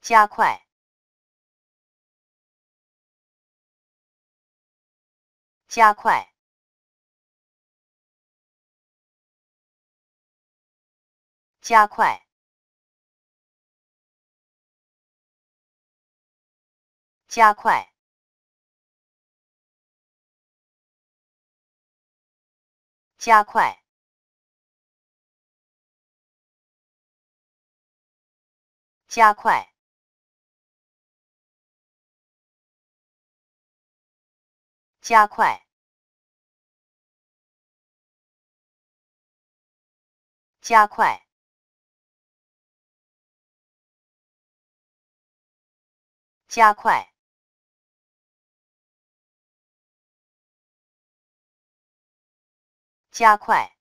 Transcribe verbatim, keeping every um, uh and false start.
加快，加快，加快，加快，加快。 加快，加快，加快，加快，加快。